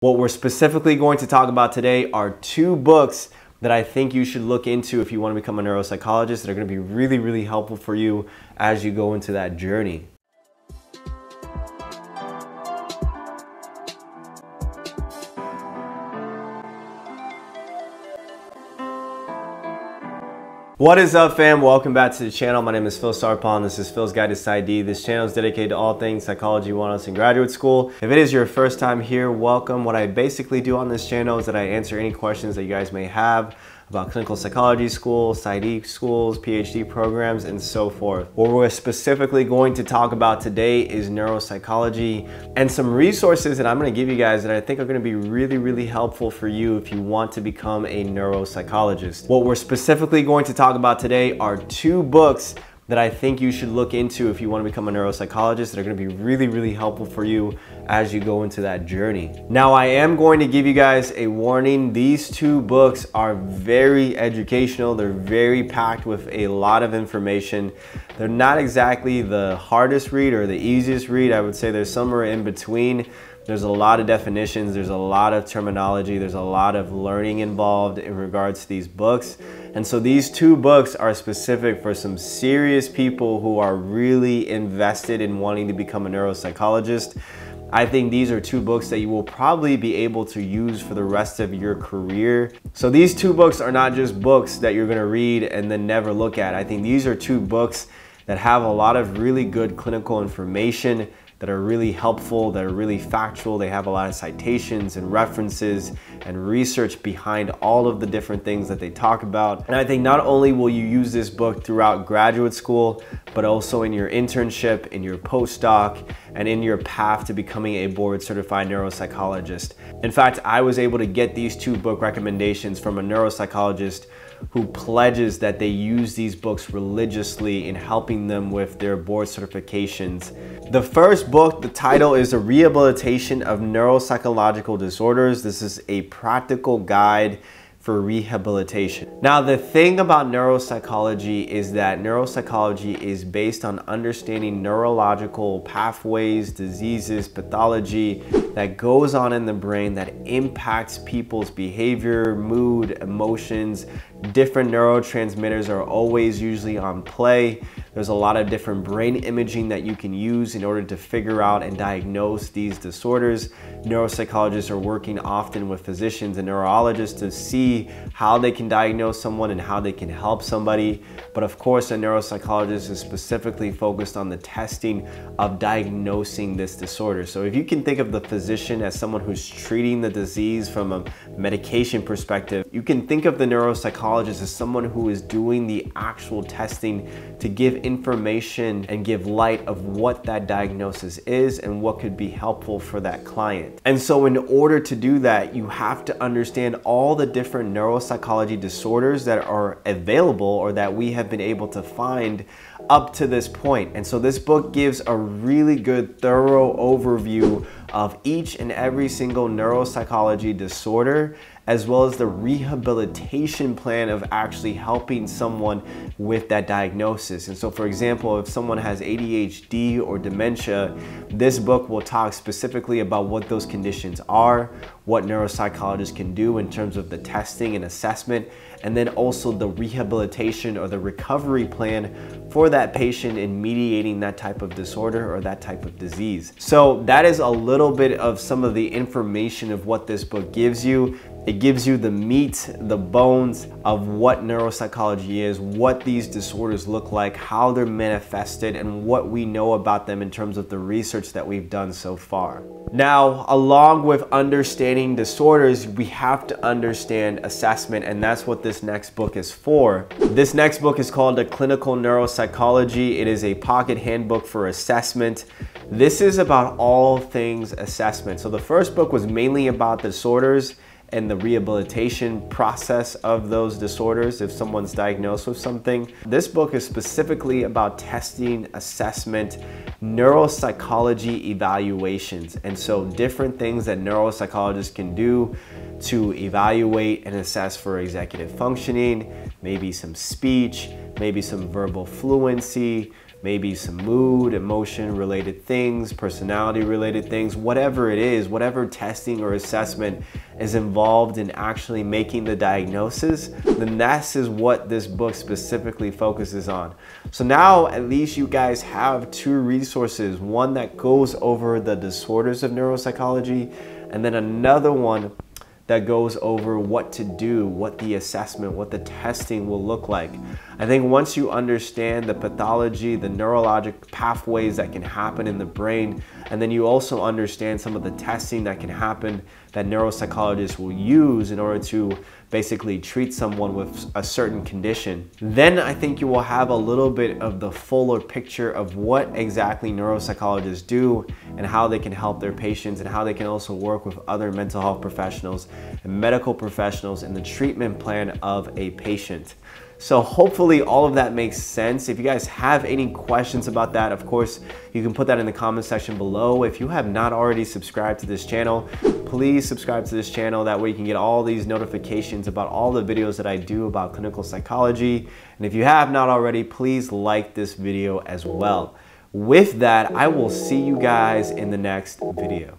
What we're specifically going to talk about today are two books that I think you should look into if you want to become a neuropsychologist that are going to be really, really helpful for you as you go into that journey. What is up, fam? Welcome back to the channel. My name is Phil Sarpong. This is Phil's Guide to PsyD. This channel is dedicated to all things psychology 101 in graduate school. If it is your first time here, welcome. What I basically do on this channel is that I answer any questions that you guys may have about clinical psychology school, PsyD schools, PhD programs, and so forth. What we're specifically going to talk about today is neuropsychology and some resources that I'm gonna give you guys that I think are gonna be really, really helpful for you if you want to become a neuropsychologist. What we're specifically going to talk about today are two books that I think you should look into if you want to become a neuropsychologist that are going to be really, really helpful for you as you go into that journey. Now, I am going to give you guys a warning. These two books are very educational. They're very packed with a lot of information. They're not exactly the hardest read or the easiest read. I would say they're somewhere in between. There's a lot of definitions. There's a lot of terminology. There's a lot of learning involved in regards to these books. And so these two books are specific for some serious people who are really invested in wanting to become a neuropsychologist. I think these are two books that you will probably be able to use for the rest of your career. So these two books are not just books that you're gonna read and then never look at. I think these are two books that have a lot of really good clinical information that are really helpful, that are really factual. They have a lot of citations and references and research behind all of the different things that they talk about. And I think not only will you use this book throughout graduate school, but also in your internship, in your postdoc, and in your path to becoming a board-certified neuropsychologist. In fact, I was able to get these two book recommendations from a neuropsychologist who pledges that they use these books religiously in helping them with their board certifications. The first book, the title is A Rehabilitation of Neuropsychological Disorders. This is a practical guide for rehabilitation. Now, the thing about neuropsychology is that neuropsychology is based on understanding neurological pathways, diseases, pathology that goes on in the brain that impacts people's behavior, mood, emotions. Different neurotransmitters are always usually on play. There's a lot of different brain imaging that you can use in order to figure out and diagnose these disorders. Neuropsychologists are working often with physicians and neurologists to see how they can diagnose someone and how they can help somebody. But of course, a neuropsychologist is specifically focused on the testing of diagnosing this disorder. So if you can think of the physician as someone who's treating the disease from a medication perspective, you can think of the neuropsychologist as someone who is doing the actual testing to give information and give light of what that diagnosis is and what could be helpful for that client. And so in order to do that, you have to understand all the different neuropsychology disorders that are available or that we have been able to find up to this point. And so this book gives a really good, thorough overview of each and every single neuropsychology disorder, as well as the rehabilitation plan of actually helping someone with that diagnosis. And so, for example, if someone has ADHD or dementia, this book will talk specifically about what those conditions are, what neuropsychologists can do in terms of the testing and assessment, and then also the rehabilitation or the recovery plan for that patient in mediating that type of disorder or that type of disease. So that is a little bit of some of the information of what this book gives you. It gives you the meat, the bones of what neuropsychology is, what these disorders look like, how they're manifested, and what we know about them in terms of the research that we've done so far. Now, along with understanding disorders, we have to understand assessment, and that's what this next book is for. This next book is called A Clinical Neuropsychology. It is a pocket handbook for assessment. This is about all things assessment. So the first book was mainly about disorders and the rehabilitation process of those disorders if someone's diagnosed with something. This book is specifically about testing, assessment, neuropsychology evaluations, and so different things that neuropsychologists can do to evaluate and assess for executive functioning, maybe some speech, maybe some verbal fluency, maybe some mood, emotion-related things, personality-related things, whatever it is, whatever testing or assessment is involved in actually making the diagnosis, then this is what this book specifically focuses on. So now at least you guys have two resources, one that goes over the disorders of neuropsychology, and then another one that goes over what to do, what the assessment, what the testing will look like. I think once you understand the pathology, the neurologic pathways that can happen in the brain, and then you also understand some of the testing that can happen that neuropsychologists will use in order to basically treat someone with a certain condition, then I think you will have a little bit of the fuller picture of what exactly neuropsychologists do and how they can help their patients and how they can also work with other mental health professionals and medical professionals in the treatment plan of a patient. So hopefully all of that makes sense. If you guys have any questions about that, of course, you can put that in the comment section below. If you have not already subscribed to this channel, please subscribe to this channel. That way you can get all these notifications about all the videos that I do about clinical psychology. And if you have not already, please like this video as well. With that, I will see you guys in the next video.